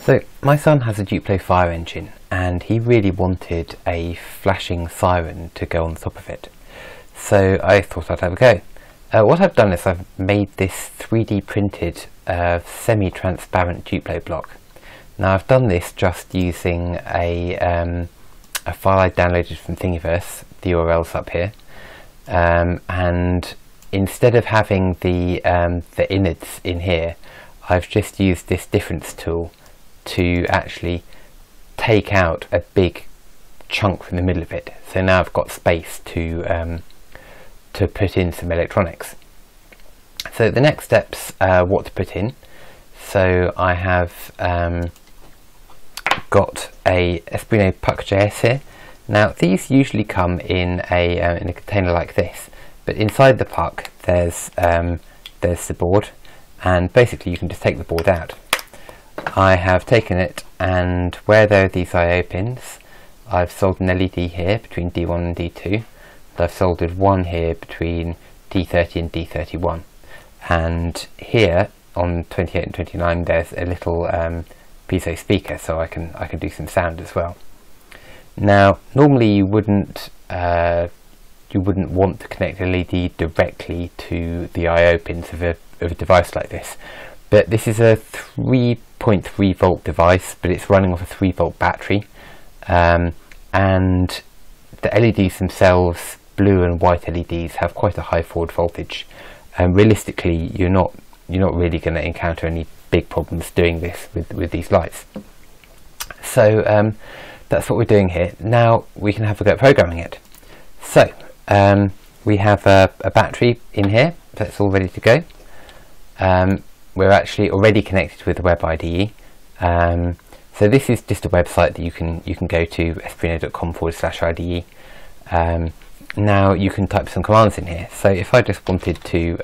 So my son has a Duplo fire engine and he really wanted a flashing siren to go on top of it. So I thought I'd have a go. What I've done is I've made this 3D printed semi-transparent Duplo block. Now I've done this just using a file I downloaded from Thingiverse, the URL's up here, and instead of having the innards in here, I've just used this difference tool to actually take out a big chunk from the middle of it. So now I've got space to put in some electronics. So the next step's what to put in. So I have got a Espruino Puck JS here. Now these usually come in a container like this, but inside the Puck there's the board, and basically you can just take the board out. I have taken it, and where there are these I/O pins, I've soldered an LED here between D1 and D2, and I've soldered one here between D30 and D31, and here on 28 and 29 there's a little piezo speaker, so I can do some sound as well. Now normally you wouldn't want to connect an LED directly to the I/O pins of a device like this, but this is a 3.3 volt device, but it's running off a 3 volt battery, and the LEDs themselves, blue and white LEDs, have quite a high forward voltage, and realistically you're not really going to encounter any big problems doing this with these lights. So that's what we're doing here. Now we can have a go at programming it. So we have a battery in here that's all ready to go. We're actually already connected with the web IDE. So this is just a website that you can go to, espruino.com/IDE. Now you can type some commands in here. So if I just wanted to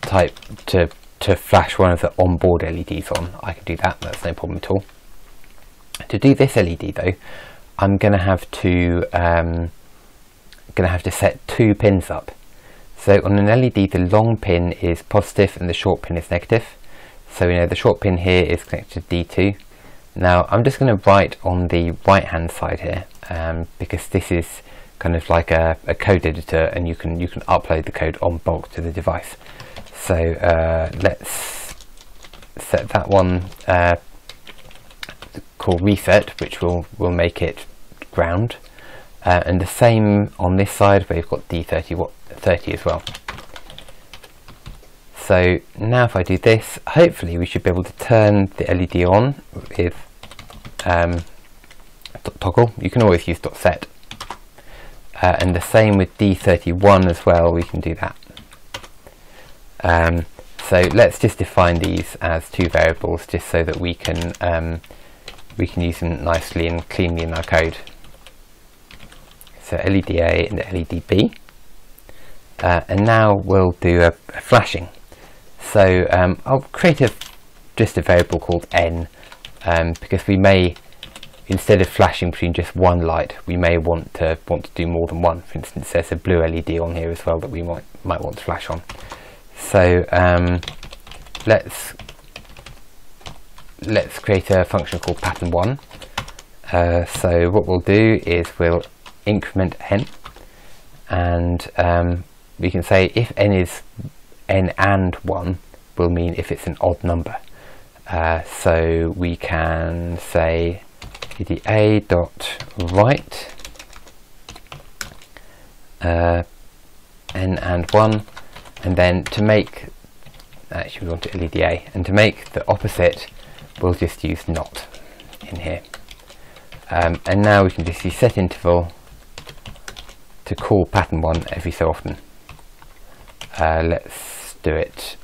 type to flash one of the onboard LEDs on, I could do that. That's no problem at all. To do this LED though, I'm gonna have to set two pins up. So on an LED, the long pin is positive and the short pin is negative. So we know the short pin here is connected to D2. Now I'm just going to write on the right hand side here, because this is kind of like a code editor, and you can upload the code en bulk to the device. So let's set that one called reset, which will make it ground, and the same on this side where you've got D30 as well. So now if I do this, hopefully we should be able to turn the LED on with toggle. You can always use .set, and the same with D31 as well, we can do that. So let's just define these as two variables just so that we can use them nicely and cleanly in our code. So LED A and LED B, and now we'll do a flashing. So I'll create just a variable called N, because we may, instead of flashing between just one light, we may want to do more than one. For instance, there's a blue LED on here as well that we might want to flash on. So let's create a function called pattern1. So what we'll do is we'll increment N, and we can say if N is N and 1 will mean if it's an odd number. So we can say EDA dot write N and 1, and then to make, actually we want to LEDA, and to make the opposite we'll just use not in here, and now we can just use set interval to call pattern1 every so often. Let's do it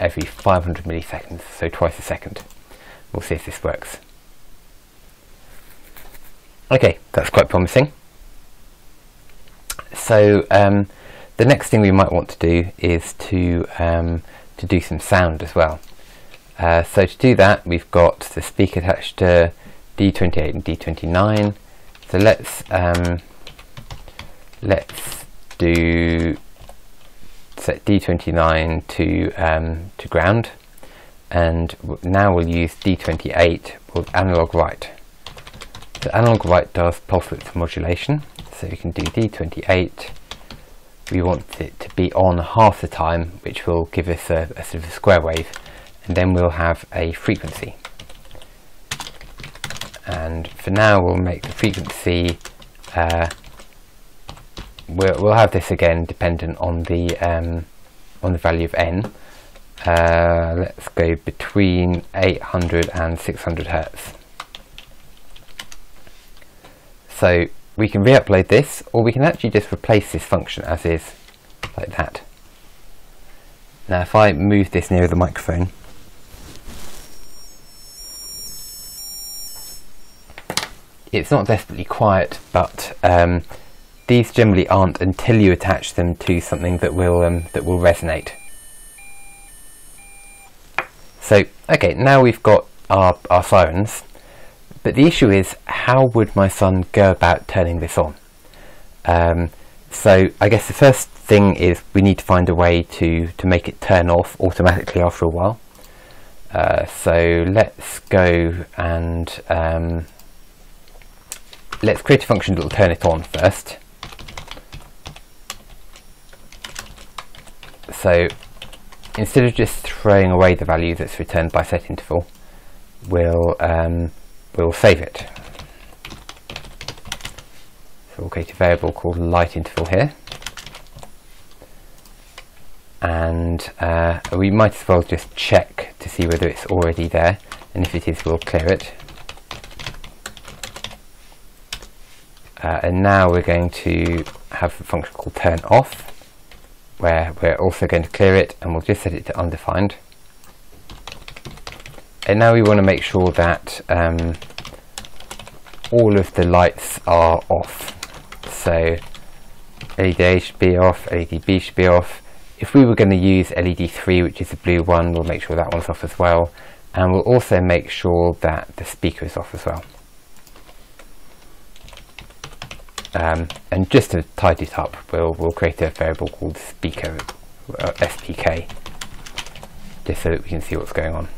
every 500 milliseconds, so twice a second. We'll see if this works. Okay, that's quite promising. So the next thing we might want to do is to do some sound as well. So to do that, we've got the speaker attached to D28 and D29. So let's do set D29 to ground, and now we'll use D28 with analog write. So analog write does pulse width modulation, so you can do D28. We want it to be on half the time, which will give us a sort of a square wave, and then we'll have a frequency. And for now we'll make the frequency, we'll have this again dependent on the value of n. Let's go between 800 and 600 Hertz. So we can re-upload this, or we can actually just replace this function as is, like that. Now if I move this nearer the microphone, it's not desperately quiet, but these generally aren't until you attach them to something that will resonate. So okay, now we've got our sirens, but the issue is, how would my son go about turning this on? So I guess the first thing is we need to find a way to make it turn off automatically after a while. So let's go and let's create a function that will turn it on first. So instead of just throwing away the value that's returned by set interval, we'll save it. So we'll create a variable called light interval here, and we might as well just check to see whether it's already there, and if it is, we'll clear it. And now we're going to have a function called turn off, where we're also going to clear it, and we'll just set it to undefined. And now we want to make sure that all of the lights are off. So LED A should be off, LED B should be off. If we were going to use LED 3, which is the blue one, we'll make sure that one's off as well. And we'll also make sure that the speaker is off as well. And just to tidy it up, we'll create a variable called speaker, SPK, just so that we can see what's going on.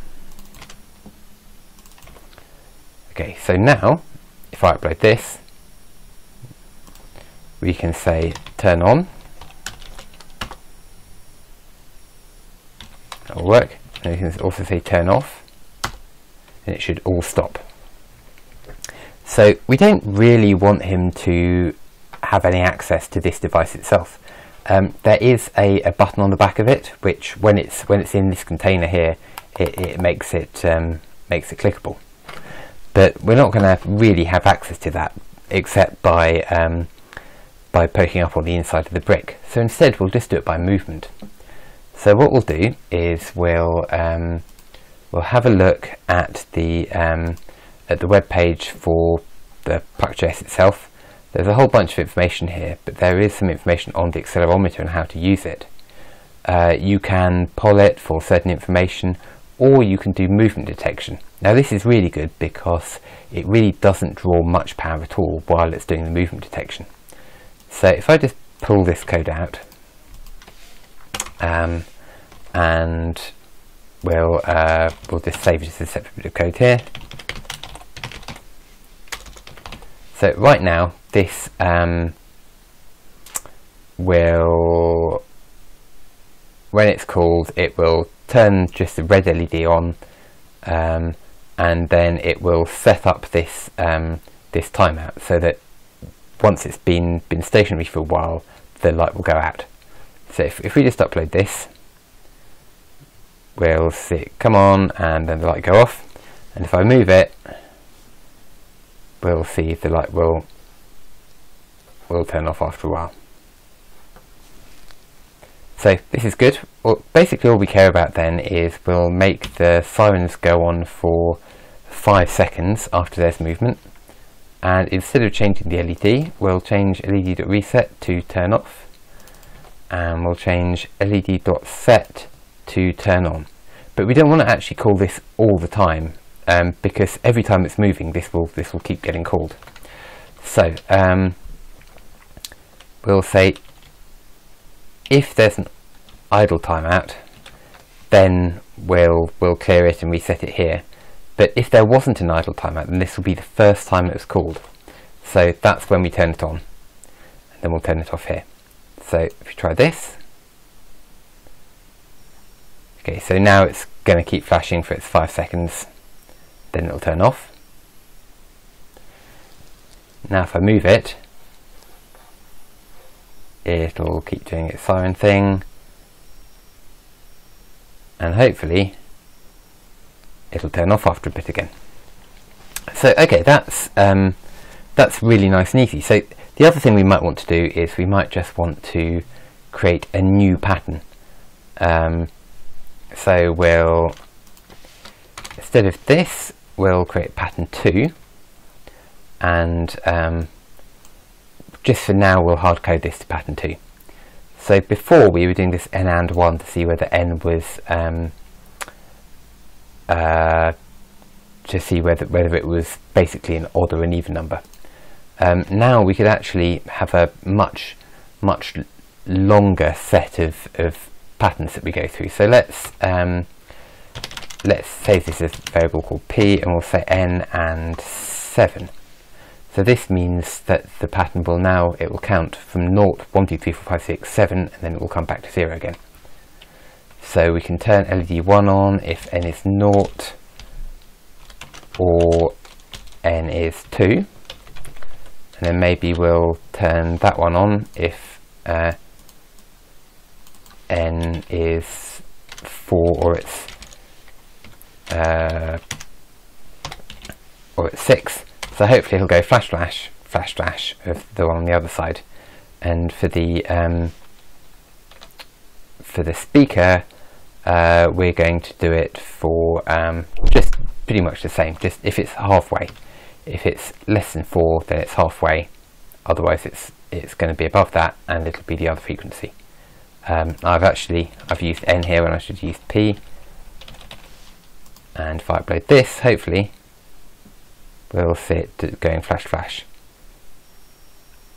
Okay, so now if I upload this, we can say turn on. That will work. And we can also say turn off, and it should all stop. So we don't really want him to have any access to this device itself. There is a button on the back of it, which when it's in this container here, it makes it clickable. But we're not going to really have access to that, except by poking up on the inside of the brick. So instead, we'll just do it by movement. So what we'll do is we'll have a look at the web page for the Puck.js itself. There's a whole bunch of information here, but there is some information on the accelerometer and how to use it. You can poll it for certain information, or you can do movement detection. Now this is really good because it really doesn't draw much power at all while it's doing the movement detection. So if I just pull this code out, and we'll just save it as a separate bit of code here. So right now, this will, when it's called, it will turn just the red LED on, and then it will set up this this timeout, so that once it's been stationary for a while, the light will go out. So if we just upload this, we'll see it come on, and then the light go off. And if I move it, we'll see if the light will turn off after a while. So this is good. Well, basically all we care about then is we'll make the sirens go on for 5 seconds after there's movement, and instead of changing the LED, we'll change LED.reset to turn off, and we'll change LED.set to turn on. But we don't want to actually call this all the time, because every time it's moving, this will keep getting called. So we'll say if there's an idle timeout, then we'll clear it and reset it here. But if there wasn't an idle timeout, then this will be the first time it was called. So that's when we turn it on. And then we'll turn it off here. So if we try this. Okay, so now it's going to keep flashing for its 5 seconds. Then it'll turn off. Now if I move it, it'll keep doing its siren thing. And hopefully it'll turn off after a bit again. So okay, that's really nice and easy. So the other thing we might want to do is we might just want to create a new pattern. So we'll, instead of this, we'll create pattern 2, and just for now we'll hard code this to pattern 2. So before we were doing this n and 1 to see whether n was to see whether it was basically an odd or an even number. Now we could actually have a much longer set of patterns that we go through. So let's save this as a variable called p, and we'll say n and 7. So this means that the pattern will now, it will count from 0, 1, 2, 3, 4, 5, 6, 7, and then it will come back to 0 again. So we can turn LED 1 on if n is 0 or n is 2, and then maybe we'll turn that one on if n is 4 or it's 6. So hopefully it'll go flash flash of the one on the other side, and for the speaker we're going to do it for just pretty much the same. Just if it's halfway, if it's less than 4, then it's halfway. Otherwise, it's going to be above that, and it'll be the other frequency. I've used n here when I should use p. And if I upload this, hopefully we'll see it going flash flash.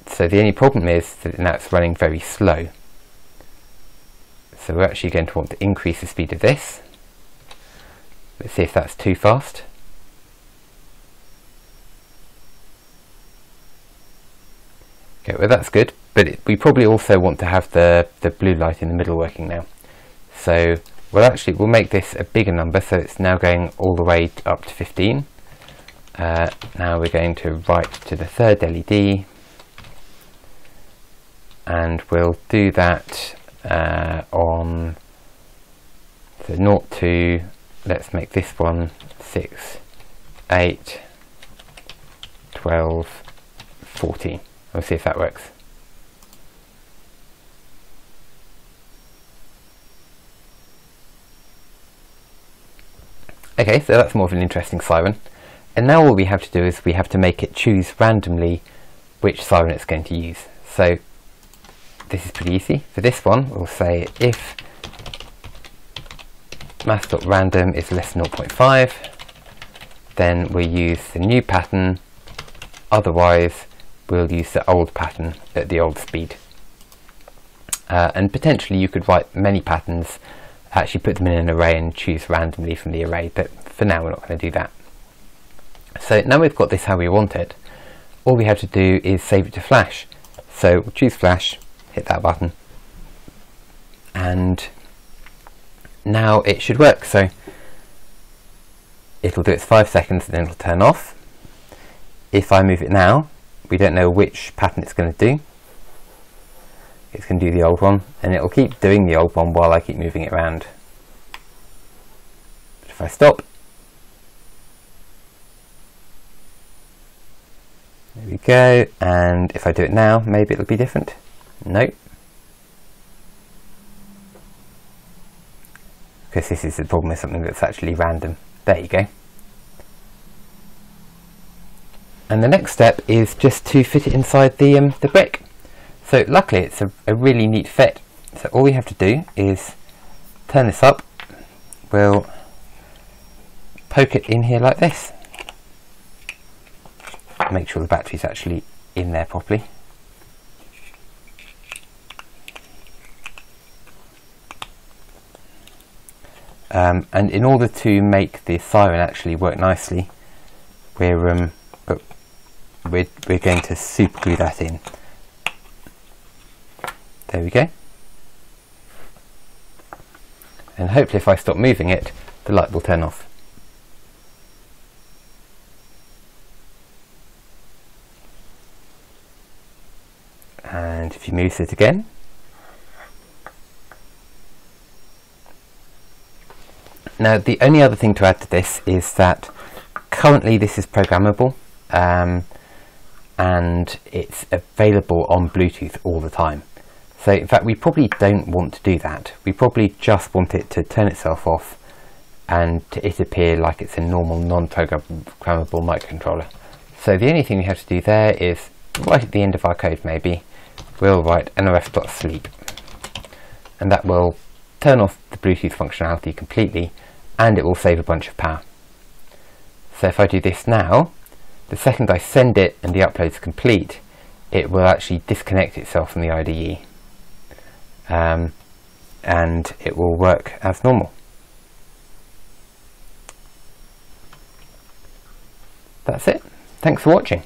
So the only problem is that now it's running very slow. So we're actually going to want to increase the speed of this. Let's see if that's too fast. Okay, well that's good, but we probably also want to have the blue light in the middle working now. So we'll make this a bigger number, so it's now going all the way up to 15. Now we're going to write to the 3rd LED, and we'll do that on the 0 to, let's make this one 6, 8, 12, 14. We'll see if that works. Okay, so that's more of an interesting siren. And now all we have to do is we have to make it choose randomly which siren it's going to use. So this is pretty easy. For this one, we'll say if math.random is less than 0.5, then we'll use the new pattern. Otherwise, we'll use the old pattern at the old speed. And potentially you could write many patterns, actually put them in an array and choose randomly from the array, but for now we're not going to do that. So now we've got this how we want it. All we have to do is save it to flash. So we'll choose flash, hit that button, and now it should work. So it'll do its 5 seconds and then it'll turn off. If I move it now, we don't know which pattern it's going to do. It's going to do the old one, and it'll keep doing the old one while I keep moving it around. But if I stop, there we go, and if I do it now, maybe it'll be different. Nope. Because this is the problem with something that's actually random. There you go. And the next step is just to fit it inside the brick. So luckily it's a really neat fit. So all we have to do is turn this up. We'll poke it in here like this. Make sure the battery's actually in there properly. And in order to make the siren actually work nicely, we're going to super glue that in. There we go. And hopefully if I stop moving it, the light will turn off. And if you move it again, now the only other thing to add to this is that currently this is programmable, and it's available on Bluetooth all the time. So in fact we probably don't want to do that. We probably just want it to turn itself off and it appear like it's a normal non-programmable microcontroller. So the only thing we have to do there is, right at the end of our code maybe, we'll write nrf.sleep, and that will turn off the Bluetooth functionality completely and it will save a bunch of power. So if I do this now, the second I send it and the upload's complete, it will actually disconnect itself from the IDE, and it will work as normal. That's it. Thanks for watching.